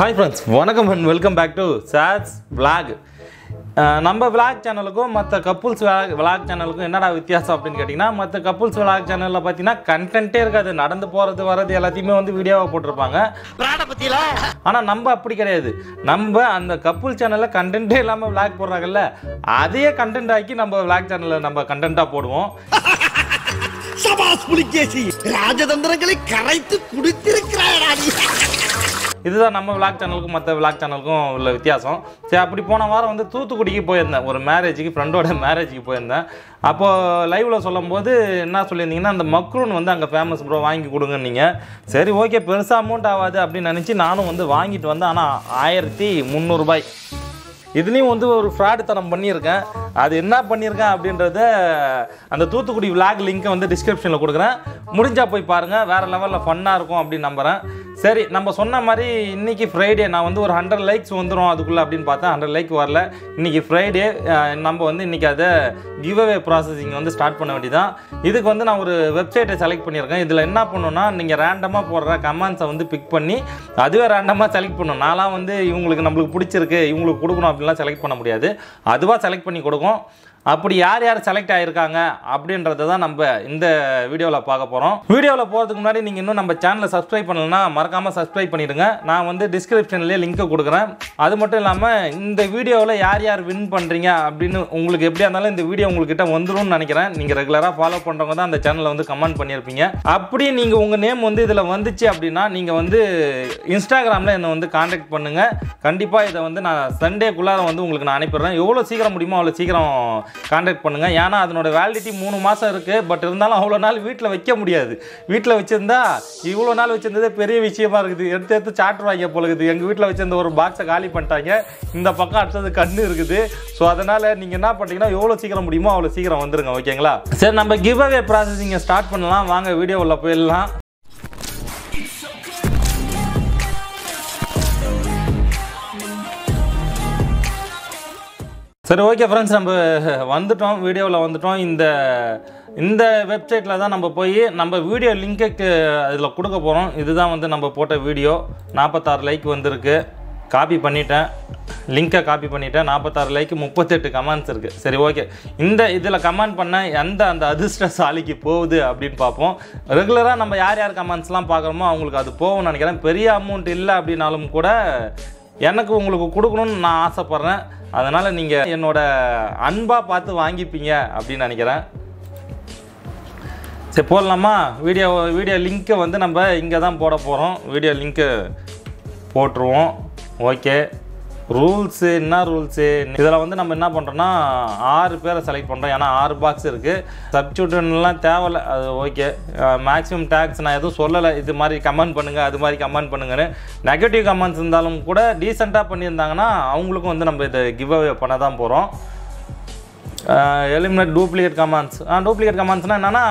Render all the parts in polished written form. Hi friends, வணக்கம் and welcome back to Satz Vlog. நம்ம vlog சேனலுக்கும் மற்ற couples vlog சேனலுக்கும் என்னடா வித்தியாசம் அப்படின்னு கேட்டிங்கன்னா, மற்ற couples vlog சேனலில் பார்த்தீங்கன்னா கண்டென்ட்டே இருக்காது, நடந்து போகிறது வர்றது எல்லாத்தையுமே வந்து வீடியோவாக போட்டிருப்பாங்க Prada பற்றியில. ஆனால் நம்ம அப்படி கிடையாது, நம்ம அந்த couple சேனலில் கண்டென்ட்டே இல்லாமல் vlog போடுறாங்கல்ல, அதே கண்டென்ட் ஆக்கி நம்ம vlog சேனலில் நம்ம கண்டென்ட்டாக போடுவோம். சபாஸ் புலிகேசி ராஜதந்திரங்களை கரைத்து குடித்திருக்கிறாய். இதுதான் நம்ம விளாக் சேனலுக்கும் மற்ற விளாக் சேனலுக்கும் உள்ள வித்தியாசம். சரி, அப்படி போன வாரம் வந்து தூத்துக்குடிக்கு போயிருந்தேன், ஒரு மேரேஜுக்கு, ஃப்ரெண்டோட மேரேஜுக்கு போயிருந்தேன். அப்போது லைவில் சொல்லும் போது என்ன சொல்லியிருந்தீங்கன்னா, அந்த மக்ரூன் வந்து அங்கே ஃபேமஸ் ப்ரோ, வாங்கி கொடுங்கன்னீங்க. சரி ஓகே, பெருசாக அமௌண்ட் ஆகாது அப்படின்னு நினச்சி நானும் வந்து வாங்கிட்டு வந்தேன். ஆனால் 1300 ரூபாய். இதுலேயும் வந்து ஒரு ஃப்ராடு தனம் பண்ணியிருக்கேன். அது என்ன பண்ணியிருக்கேன் அப்படின்றத அந்த தூத்துக்குடி விளாக் லிங்க்கை வந்து டிஸ்கிரிப்ஷனில் கொடுக்குறேன், முடிஞ்சால் போய் பாருங்கள். வேறு லெவலில் ஃபன்னாக இருக்கும் அப்படின்னு நம்புகிறேன். சரி, நம்ம சொன்ன மாதிரி இன்றைக்கி ஃப்ரைடே, நான் வந்து ஒரு 100 likes வந்துடும் அதுக்குள்ளே அப்படின்னு பார்த்தேன். 100 like வரல. இன்றைக்கி ஃப்ரைடே, நம்ம வந்து இன்றைக்கி அதை கிவ்அவே ப்ராசஸிங் வந்து ஸ்டார்ட் பண்ண வேண்டியதான். இதுக்கு வந்து நான் ஒரு வெப்சைட்டை செலக்ட் பண்ணியிருக்கேன். இதில் என்ன பண்ணணும்னா, நீங்கள் ரேண்டமாக போடுற கமெண்ட்ஸை வந்து பிக் பண்ணி அதுவே ரேண்டமாக செலக்ட் பண்ணணும். நான்லாம் வந்து இவங்களுக்கு நம்மளுக்கு பிடிச்சிருக்கு இவங்களுக்கு கொடுக்கணும் அப்படிலாம் செலக்ட் பண்ண முடியாது, அதுவாக செலக்ட் பண்ணி கொடுக்கும். அப்படி யார் யார் செலக்ட் ஆகியிருக்காங்க அப்படின்றத தான் நம்ம இந்த வீடியோவில் பார்க்க போகிறோம். வீடியோவில் போகிறதுக்கு முன்னாடி நீங்கள் இன்னும் நம்ம சேனலை சப்ஸ்கிரைப் பண்ணலன்னா மறக்காமல் சப்ஸ்கிரைப் பண்ணிடுங்க. நான் வந்து டிஸ்கிரிப்ஷன்லேயே லிங்க்கை கொடுக்குறேன். அது மட்டும் இல்லாமல் இந்த வீடியோவில் யார் யார் வின் பண்ணுறீங்க அப்படின்னு உங்களுக்கு எப்படியா இருந்தாலும் இந்த வீடியோ உங்கள்கிட்ட வந்துடும் நினைக்கிறேன். நீங்கள் ரெகுலராக ஃபாலோ பண்ணுறவங்க தான் அந்த சேனலில் வந்து கமெண்ட் பண்ணியிருப்பீங்க. அப்படி நீங்கள் உங்கள் நேம் வந்து இதில் வந்துச்சு அப்படின்னா நீங்கள் வந்து இன்ஸ்டாகிராமில் என்னை வந்து கான்டாக்ட் பண்ணுங்கள். கண்டிப்பாக இதை வந்து நான் சண்டேக்குள்ளார வந்து உங்களுக்கு நான் அனுப்பிடுறேன். எவ்வளோ சீக்கிரம் முடியுமோ அவ்வளோ சீக்கிரம் கான்டாக்ட் பண்ணுங்கள். ஏன்னா அதனோட வேலிடிட்டி 3 மாதம் இருக்குது. பட் இருந்தாலும் அவ்வளோ நாள் வீட்டில் வைக்க முடியாது. வீட்டில் வச்சுருந்தா இவ்வளோ நாள் வச்சுருந்ததே பெரிய விஷயமா இருக்குது. எடுத்து சாட்டுவாங்க போல இருக்குது. எங்கள் வீட்டில் வச்சுருந்த ஒரு பாக்ஸை காலி பண்ணிட்டாங்க, இந்த பக்கம் அடுத்தது கண்ணு இருக்குது. ஸோ அதனால் நீங்கள் என்ன பண்ணிட்டீங்கன்னா எவ்வளோ சீக்கிரம் முடியுமோ அவ்வளோ சீக்கிரம் வந்துடுங்க, ஓகேங்களா? சரி, நம்ம கிவ் அவே ப்ராசஸிங்கை ஸ்டார்ட் பண்ணலாம். வாங்க வீடியோவில் போயிடலாம். சரி ஓகே ஃப்ரெண்ட்ஸ், நம்ம வந்துட்டோம், வீடியோவில் வந்துட்டோம். இந்த வெப்சைட்டில் தான் நம்ம போய் நம்ம வீடியோ லிங்க்கு இதில் கொடுக்க போகிறோம். இதுதான் வந்து நம்ம போட்ட வீடியோ. 46 like வந்திருக்கு. காப்பி பண்ணிட்டேன், லிங்க்கை காப்பி பண்ணிவிட்டேன். 46 like, 38 comments இருக்குது. சரி ஓகே, இந்த இதில் கமெண்ட் பண்ண எந்த அந்த அதிர்ஷ்டசாலிக்கு போகுது அப்படின்னு பார்ப்போம். ரெகுலராக நம்ம யார் யார் கமெண்ட்ஸ்லாம் பார்க்குறோமோ அவங்களுக்கு அது போகும்னு நினைக்கிறேன். பெரிய அமௌண்ட் இல்லை அப்படின்னாலும் கூட எனக்கு உங்களுக்கு கொடுக்கணும்னு நான் ஆசைப்பட்றேன். அதனால் நீங்கள் என்னோடய அன்பாக பார்த்து வாங்கிப்பீங்க அப்படின்னு நினைக்கிறேன். சரி போடலாமா? வீடியோ லிங்க்கை வந்து நம்ம இங்கே தான் போட போகிறோம். வீடியோ லிங்க்கு போட்டுருவோம். ஓகே, ரூல்ஸு என்ன ரூல்ஸு, இதில் வந்து நம்ம என்ன பண்ணுறோன்னா 6 பேரை செலக்ட் பண்ணுறோம். ஏன்னா 6 பாக்ஸ் இருக்குது. சப்ஸ்டியூட்லாம் தேவையில்லை, அது ஓகே. மேக்ஸிமம் டேக்ஸ் நான் எதுவும் சொல்லலை. இது மாதிரி கமெண்ட் பண்ணுங்கள், அது மாதிரி கமெண்ட் பண்ணுங்கன்னு நெகட்டிவ் கமெண்ட்ஸ் இருந்தாலும் கூட டீசெண்டாக பண்ணியிருந்தாங்கன்னா அவங்களுக்கும் வந்து நம்ம இதை கிவ் அவே பண்ண தான் போகிறோம். Eliminate duplicate comments. டூப்ளிகேட் கமெண்ட்ஸ்னால் என்னென்னா,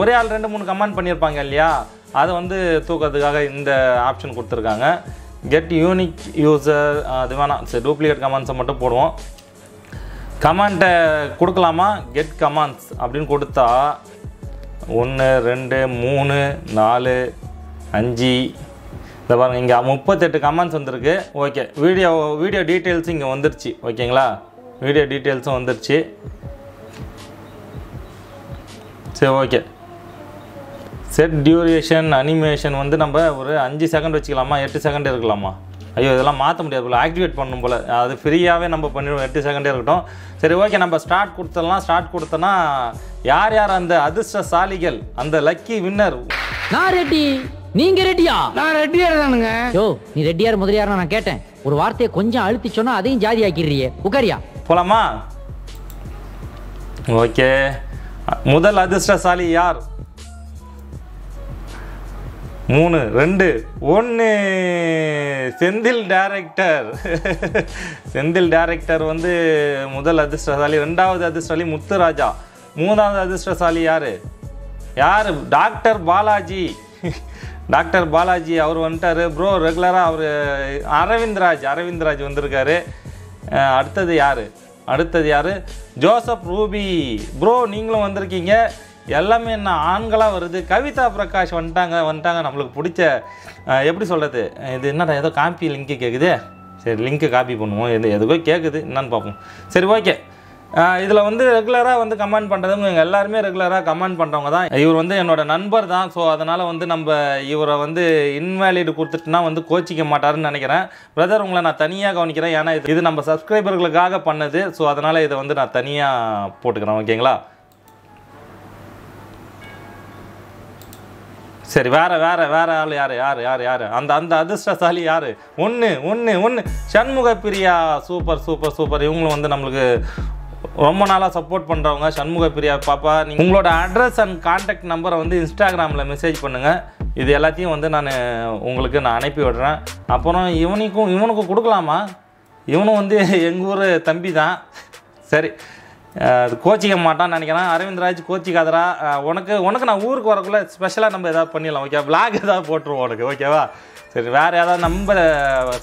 ஒரே ஆள் 2-3 கமெண்ட் பண்ணியிருப்பாங்க இல்லையா, அதை வந்து தூக்கிறதுக்காக இந்த ஆப்ஷன் கொடுத்துருக்காங்க. கெட் யூனிக் யூசர் அது வேணாம். சரி, டூப்ளிகேட் கமெண்ட்ஸை மட்டும் போடுவோம். கமெண்ட்டை கொடுக்கலாமா? கெட் கமெண்ட்ஸ் அப்படின்னு கொடுத்தா 1 2 3 4 5 இந்த பாருங்கள், இங்கே 38 comments வந்துருக்கு. ஓகே, வீடியோ டீட்டெயில்ஸும் இங்கே வந்துருச்சு, ஓகேங்களா? வீடியோ டீட்டெயில்ஸும் வந்துருச்சு. சரி ஓகே, செட் டியூரேஷன் அனிமேஷன் வந்து நம்ம ஒரு 5 செகண்ட் வச்சுக்கலாமா? 8 செகண்ட் இருக்கலாமா? ஐயோ, இதெல்லாம் மாற்ற முடியாது போல், ஆக்டிவேட் பண்ணணும் போல். அது ஃப்ரீயாகவே நம்ம பண்ணிடுவோம், 8 செகண்டே இருக்கட்டும். சரி ஓகே, நம்ம ஸ்டார்ட் கொடுத்துடலாம். ஸ்டார்ட் கொடுத்தோன்னா யார் யார் அந்த அதிர்ஷ்டசாலிகள், அந்த லக்கி வின்னர்? நான் ரெடி, நீங்கள் ரெடியா? நான் ரெடியானுங்க. யோ, நீ ரெடியார் முதலியார் நான் கேட்டேன், ஒரு வார்த்தையை கொஞ்சம் அழுத்தி சொன்னால் அதையும் ஜாதி ஆக்கிடுறியே, உக்காரியா? போகலாமா? ஓகே, முதல் அதிர்ஷ்டசாலி யார்? 3 2 1. செந்தில் டைரக்டர். செந்தில் டைரக்டர் வந்து முதல் அதிர்ஷ்டசாலி. 2வது அதிர்ஷ்டசாலி முத்துராஜா. 3வது அதிர்ஷ்டசாலி யார்? யார்? டாக்டர் பாலாஜி. டாக்டர் பாலாஜி அவர் வந்துட்டார் ப்ரோ, ரெகுலராக அவர். அரவிந்த்ராஜ் வந்திருக்காரு. அடுத்தது யார்? Joseph Ruby. ப்ரோ, நீங்களும் வந்திருக்கீங்க. எல்லாமே என்ன ஆண்களாக வருது. கவிதா பிரகாஷ் வந்துட்டாங்க நம்மளுக்கு பிடிச்ச எப்படி சொல்கிறது இது என்னடா ஏதோ காப்பி லிங்க்கு கேட்குது. சரி லிங்க்கு காப்பி பண்ணுவோம், இது எதுக்கோ கேட்குது என்னன்னு பார்ப்போம். சரி ஓகே. இதில் வந்து ரெகுலராக வந்து கமெண்ட் பண்ணுறதுங்க எங்கள் எல்லாருமே ரெகுலராக கமெண்ட் பண்ணுறவங்க தான். இவர் வந்து என்னோட நண்பர் தான். ஸோ அதனால் வந்து நம்ம இவரை வந்து இன்வேலிட் கொடுத்துட்டுனா வந்து கோச்சிக்க மாட்டாருன்னு நினைக்கிறேன். பிரதர் உங்களை நான் தனியாக கவனிக்கிறேன், ஏன்னா இது நம்ம சப்ஸ்கிரைபர்களுக்காக பண்ணது. ஸோ அதனால் இதை வந்து நான் தனியாக போட்டுக்கிறேன் ஓகேங்களா. சரி வேறு ஆள் யார் யார் யார் யார் அந்த அந்த அதிர்ஷ்டசாலி யார்? ஒன்று ஒன்று ஒன்று Shanmuga Priya. Super super super. இவங்களும் வந்து நம்மளுக்கு ரொம்ப நாளாக சப்போர்ட் பண்ணுறவங்க. சண்முக பிரியா பாப்பா, நீங்கள் உங்களோட அட்ரஸ் அண்ட் கான்டாக்ட் நம்பரை வந்து இன்ஸ்டாகிராமில் மெசேஜ் பண்ணுங்கள். இது எல்லாத்தையும் வந்து நான் உங்களுக்கு நான் அனுப்பி விடுறேன். அப்புறம் இவனுக்கும் கொடுக்கலாமா? இவனும் வந்து எங்கள் ஊர் தம்பி தான். சரி அது கோச்சிக்க மாட்டான்னு நினைக்கிறேன். அரவிந்த்ராஜ் கோச்சிக்காதரா, உனக்கு நான் ஊருக்கு வரக்குள்ளே ஸ்பெஷலாக நம்ம எதாவது பண்ணிடலாம் ஓகே, விளாக் எதாவது போட்டுருவோம் உனக்கு ஓகேவா. சரி வேறு ஏதாவது நம்ம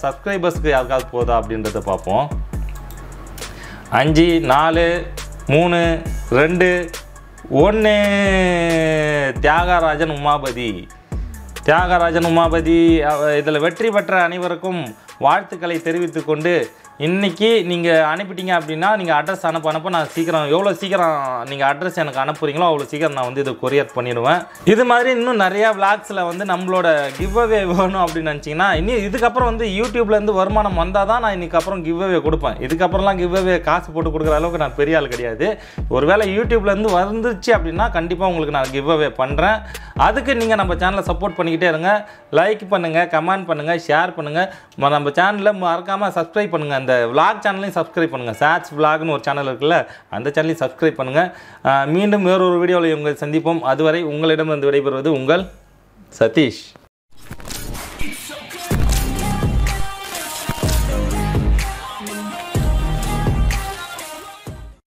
சப்ஸ்கிரைபர்ஸ்க்கு யாருக்காவது போதா அப்படின்றத பார்ப்போம். 5 4 3 2 1 தியாகராஜன் உமாபதி. இதில் வெற்றி பெற்ற அனைவருக்கும் வாழ்த்துக்களை தெரிவித்துக் கொண்டு இன்றைக்கி நீங்கள் அனுப்பிட்டீங்க அப்படின்னா நீங்கள் அட்ரஸ் அனுப்ப நான் சீக்கிரம் எவ்வளோ சீக்கிரம் நீங்கள் அட்ரஸ் எனக்கு அனுப்புகிறீங்களோ அவ்வளோ சீக்கிரம் நான் வந்து இதை கொரியர் பண்ணிடுவேன். இது மாதிரி இன்னும் நிறையா விளாக்ஸில் வந்து நம்மளோட கிவ் அவே வேணும் அப்படின்னு நினச்சிங்கன்னா இனி இதுக்கப்புறம் வந்து யூடியூப்லேருந்து வருமானம் வந்தால் தான் நான் இன்றைக்கப்புறம் கிவ் அவே கொடுப்பேன். இதுக்கப்புறம்லாம் கிவ் அவே காசு போட்டு கொடுக்குற அளவுக்கு நான் பெரிய ஆள் கிடையாது. ஒருவேளை யூடியூப்லேருந்து வந்துருச்சு அப்படின்னா கண்டிப்பாக உங்களுக்கு நான் கிவ் அவே பண்ணுறேன். அதுக்கு நீங்கள் நம்ம சேனலை சப்போர்ட் பண்ணிக்கிட்டே இருங்க. லைக் பண்ணுங்கள், கமெண்ட் பண்ணுங்கள், ஷேர் பண்ணுங்கள். நம்ம சேனலில் மறக்காமல் சப்ஸ்கிரைப் பண்ணுங்கள். இந்த விளாக் சேனலையும் சப்ஸ்கிரைப் பண்ணுங்கள். சாட்ஸ் விளாக்னு ஒரு சேனல் இருக்குல்ல, அந்த சேனலையும் சப்ஸ்கிரைப் பண்ணுங்கள். மீண்டும் வேறொரு வீடியோவில் உங்களை சந்திப்போம். அதுவரை உங்களிடமிருந்து விடைபெறுவது உங்கள் சதீஷ்.